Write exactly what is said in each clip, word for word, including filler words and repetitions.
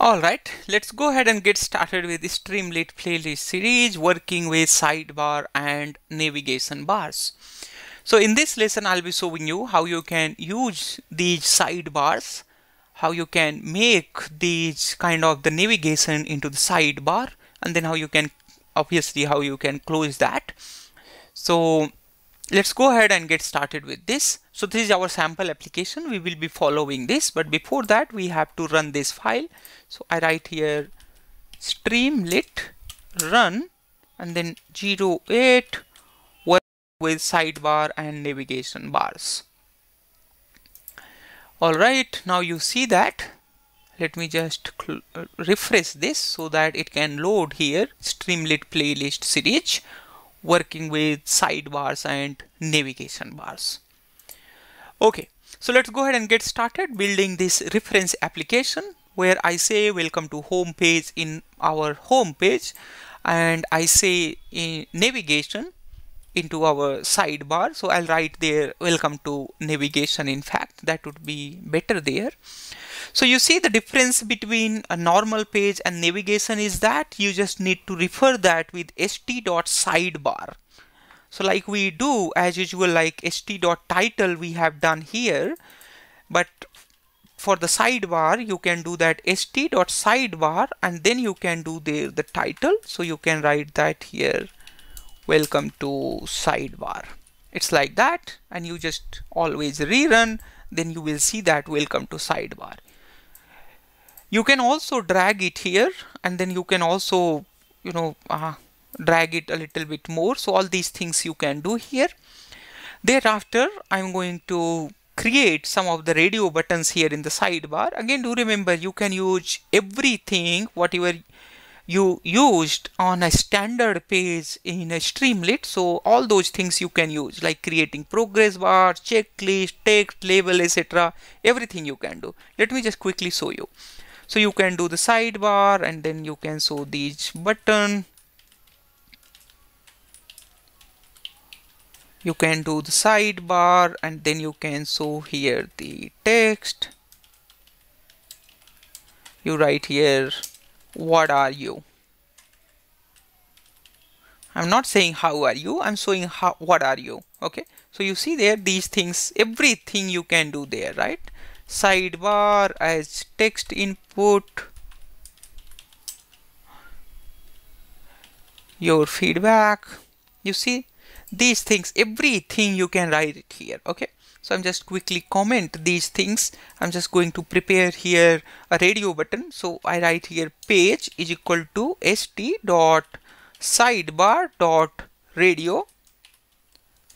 Alright, let's go ahead and get started with the Streamlit playlist series, working with sidebar and navigation bars. So in this lesson, I'll be showing you how you can use these sidebars, how you can make these kind of the navigation into the sidebar, and then how you can, obviously how you can close that. So let's go ahead and get started with this. So this is our sample application. We will be following this, but before that we have to run this file. So I write here Streamlit run and then zero eight work with sidebar and navigation bars. All right, now you see that. Let me just refresh this so that it can load here Streamlit playlist series, working with sidebars and navigation bars. Okay, so let's go ahead and get started building this reference application, where I say welcome to home page in our home page, and I say in navigation into our sidebar. So I'll write there welcome to navigation. In fact, that would be better there. So you see the difference between a normal page and navigation is that you just need to refer that with st.sidebar. So like we do as usual, like st.title we have done here, but for the sidebar you can do that st.sidebar and then you can do the, the title. So you can write that here welcome to sidebar. It's like that, and you just always rerun, then you will see that welcome to sidebar. You can also drag it here, and then you can also, you know, uh, drag it a little bit more. So all these things you can do here. Thereafter, I'm going to create some of the radio buttons here in the sidebar. Again, do remember you can use everything, whatever you used on a standard page in a Streamlit. So all those things you can use, like creating progress bar, checklist, text, label, et cetera. Everything you can do. Let me just quickly show you. So you can do the sidebar and then you can show these button. You can do the sidebar and then you can show here the text. You write here, what are you? I'm not saying how are you, I'm showing how, what are you. Okay, so you see there these things, everything you can do there, right? Sidebar as text input, your feedback, you see these things, everything you can write it here. Okay, so I'm just quickly comment these things. I'm just going to prepare here a radio button. So I write here page is equal to st dot sidebar dot radio.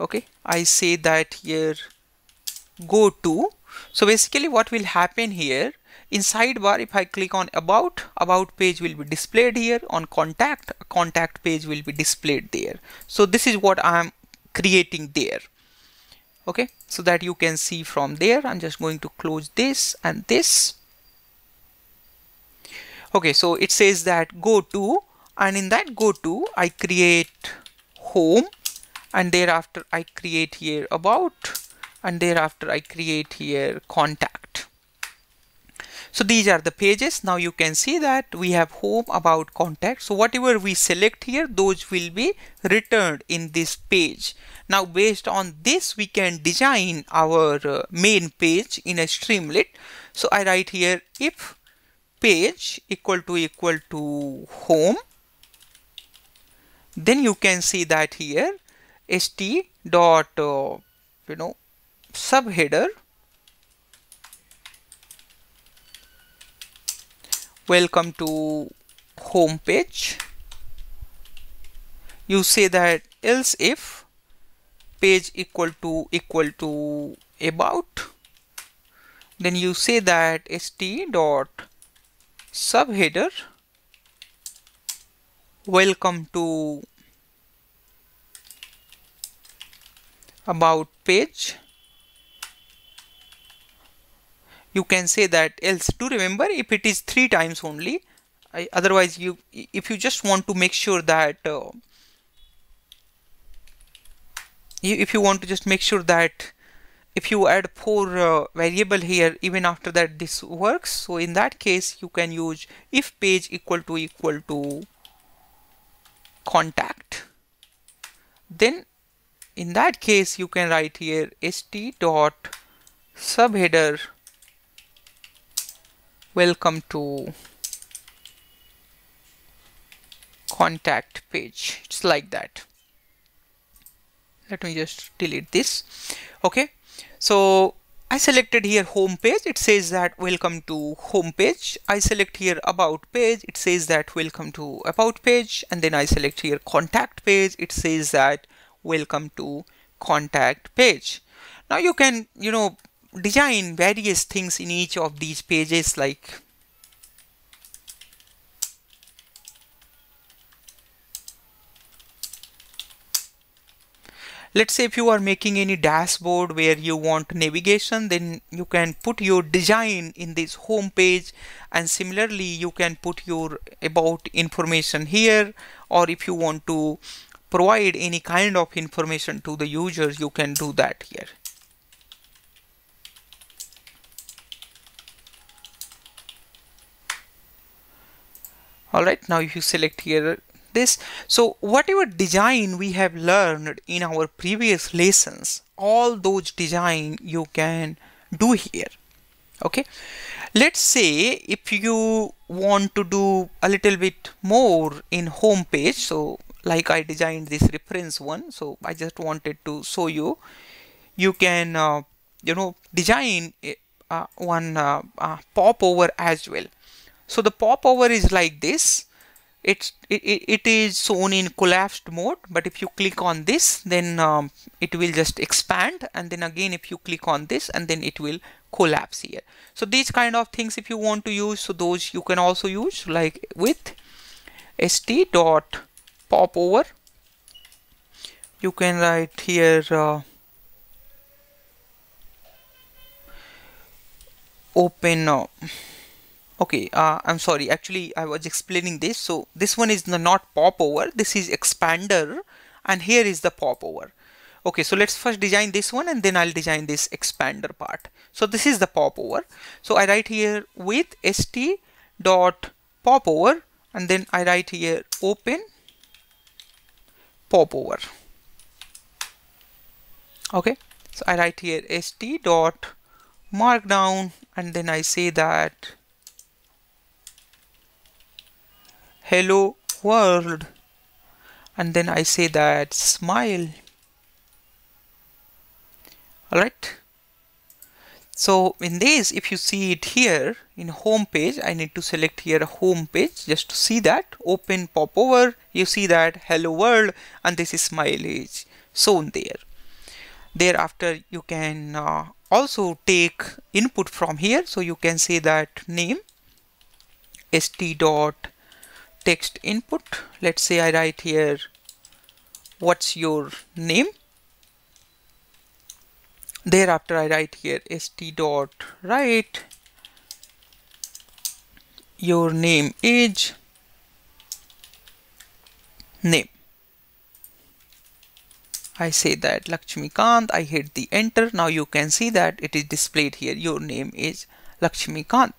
Okay, I say that here go to. So basically what will happen here in sidebar, if I click on about, about page will be displayed here. On contact, contact page will be displayed there. So this is what I'm creating there. Okay, so that you can see from there. I'm just going to close this and this. Okay, so it says that go to, and in that go to I create home, and thereafter I create here about, and thereafter I create here contact. So these are the pages. Now you can see that we have home, about, contact. So whatever we select here, those will be returned in this page. Now based on this, we can design our uh, main page in a Streamlit. So I write here if page equal to equal to home, then you can see that here st dot uh, you know subheader welcome to home page. You say that else if page equal to equal to about, then you say that st dot subheader welcome to about page. You can say that else. Do remember if it is three times only, I, otherwise you, if you just want to make sure that uh, if you want to just make sure that if you add four uh, variable here, even after that this works. So in that case you can use if page equal to equal to contact, then in that case you can write here st dot subheader welcome to contact page. It's like that. Let me just delete this. Okay, so I selected here home page, it says that welcome to home page. I select here about page, it says that welcome to about page, and then I select here contact page, it says that welcome to contact page. Now you can, you know, design various things in each of these pages, like let's say if you are making any dashboard where you want navigation, then you can put your design in this home page, and similarly you can put your about information here, or if you want to provide any kind of information to the users, you can do that here. Alright, now if you select here this, so whatever design we have learned in our previous lessons, all those design you can do here. Okay, let's say if you want to do a little bit more in home page, so like I designed this reference one, so I just wanted to show you, you can uh, you know design uh, one uh, uh, popover as well. So the popover is like this. It's, it, it is shown in collapsed mode, but if you click on this, then um, it will just expand, and then again if you click on this, and then it will collapse here. So these kind of things if you want to use, so those you can also use, like with st dot popover you can write here uh, open uh, Okay, uh, I'm sorry, actually I was explaining this. So this one is the not popover, this is expander, and here is the popover. Okay, so let's first design this one, and then I'll design this expander part. So this is the popover. So I write here with st dot popover, and then I write here open popover. Okay, so I write here st dot markdown, and then I say that hello world, and then I say that smile. Alright, so in this, if you see it here in home page, I need to select here a home page just to see that open popover, you see that hello world, and this is smile is shown there. Thereafter you can uh, also take input from here, so you can say that name st dot text input. Let's say I write here what's your name. Thereafter I write here st dot write your name is name. I say that Lakshmikant. I hit the enter. Now you can see that it is displayed here. Your name is Lakshmikant.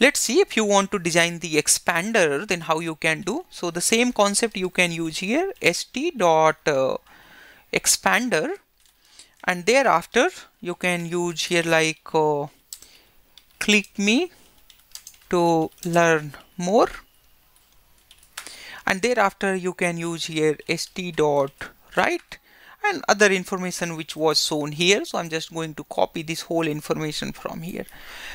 Let's see if you want to design the expander, then how you can do. So the same concept you can use here st dot uh, expander, and thereafter you can use here like uh, click me to learn more, and thereafter you can use here st dot write and other information which was shown here. So I'm just going to copy this whole information from here.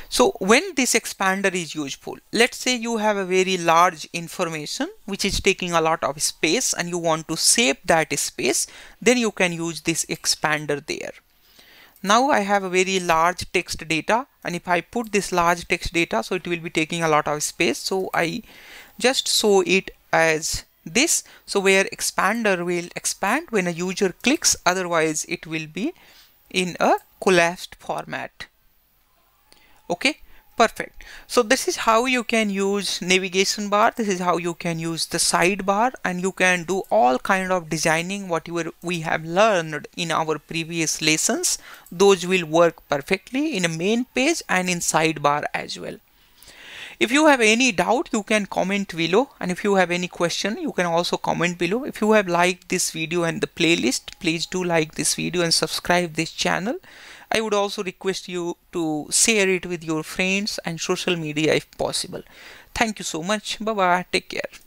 So when this expander is useful, let's say you have a very large information which is taking a lot of space and you want to save that space, then you can use this expander there. Now I have a very large text data, and if I put this large text data, so it will be taking a lot of space. So I just show it as this, so where expander will expand when a user clicks, otherwise it will be in a collapsed format. Okay, Perfect. So this is how you can use navigation bar. This is how you can use the sidebar, and you can do all kind of designing whatever we have learned in our previous lessons. Those will work perfectly in a main page and in sidebar as well. If you have any doubt, you can comment below, and if you have any question, you can also comment below. If you have liked this video and the playlist, please do like this video and subscribe this channel. I would also request you to share it with your friends and social media if possible. Thank you so much. Bye bye. Take care.